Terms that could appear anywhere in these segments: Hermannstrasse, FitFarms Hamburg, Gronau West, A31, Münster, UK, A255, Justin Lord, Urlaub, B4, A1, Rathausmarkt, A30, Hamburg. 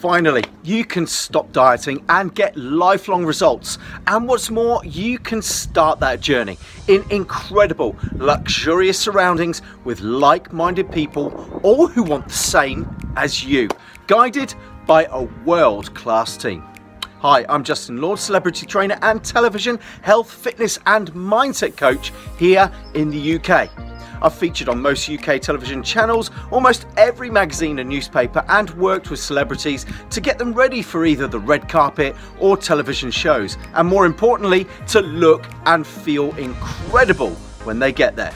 Finally, you can stop dieting and get lifelong results. And what's more, you can start that journey in incredible, luxurious surroundings with like-minded people, all who want the same as you, guided by a world-class team. Hi, I'm Justin Lord, celebrity trainer and television, health, fitness and mindset coach here in the UK. I've featured on most UK television channels, almost every magazine and newspaper, and worked with celebrities to get them ready for either the red carpet or television shows, and more importantly, to look and feel incredible when they get there.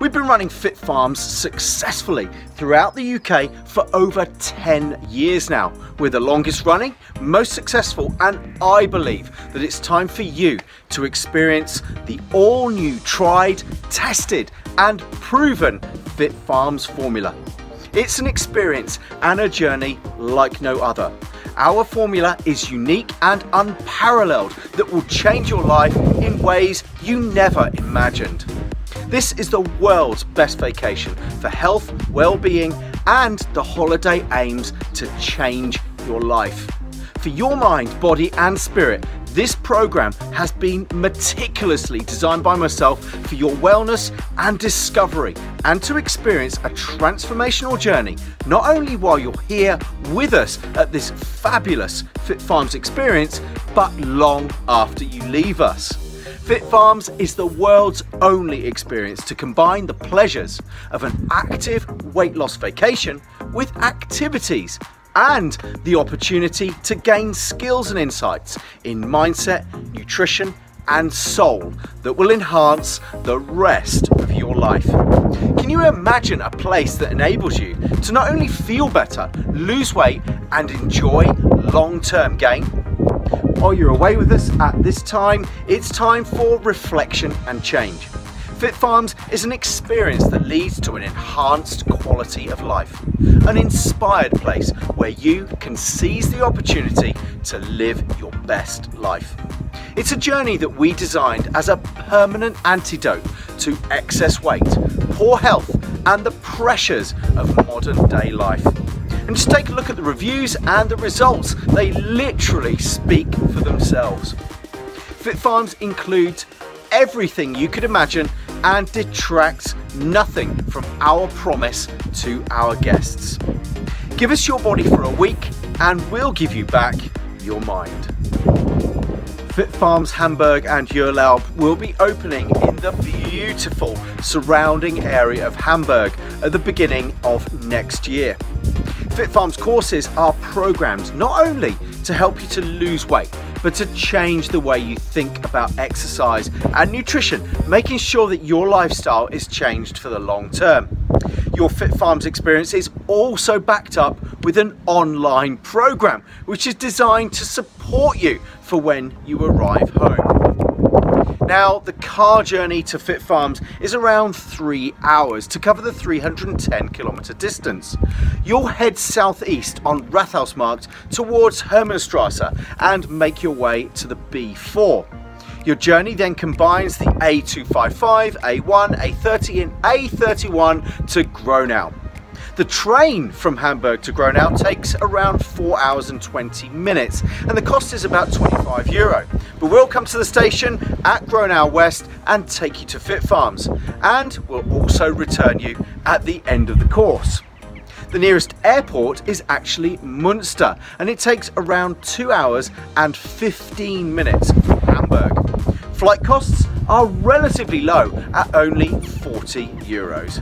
We've been running FitFarms successfully throughout the UK for over 10 years now. We're the longest running, most successful, and I believe that it's time for you to experience the all new, tried, tested, and proven FitFarms formula. It's an experience and a journey like no other. Our formula is unique and unparalleled that will change your life in ways you never imagined. This is the world's best vacation for health, well-being, and the holiday aims to change your life. For your mind, body, and spirit, this program has been meticulously designed by myself for your wellness and discovery, and to experience a transformational journey, not only while you're here with us at this fabulous FitFarms experience, but long after you leave us. FitFarms is the world's only experience to combine the pleasures of an active weight loss vacation with activities and the opportunity to gain skills and insights in mindset, nutrition, and soul that will enhance the rest of your life. Can you imagine a place that enables you to not only feel better, lose weight, and enjoy long-term gain? While you're away with us at this time, it's time for reflection and change. FitFarms is an experience that leads to an enhanced quality of life, an inspired place where you can seize the opportunity to live your best life. It's a journey that we designed as a permanent antidote to excess weight, poor health, and the pressures of modern day life. And just take a look at the reviews and the results. They literally speak for themselves. FitFarms includes everything you could imagine and detracts nothing from our promise to our guests. Give us your body for a week and we'll give you back your mind. FitFarms Hamburg and Urlaub will be opening in the beautiful surrounding area of Hamburg at the beginning of next year. FitFarms courses are programmed not only to help you to lose weight, but to change the way you think about exercise and nutrition, making sure that your lifestyle is changed for the long term. Your FitFarms experience is also backed up with an online program, which is designed to support you for when you arrive home. Now, the car journey to FitFarms is around 3 hours to cover the 310-kilometer distance. You'll head southeast on Rathausmarkt towards Hermannstrasse and make your way to the B4. Your journey then combines the A255, A1, A30 and A31 to Gronau. The train from Hamburg to Gronau takes around 4 hours and 20 minutes and the cost is about €25. But we'll come to the station at Gronau West and take you to FitFarms, and we'll also return you at the end of the course. The nearest airport is actually Münster and it takes around 2 hours and 15 minutes from Hamburg. Flight costs are relatively low at only €40.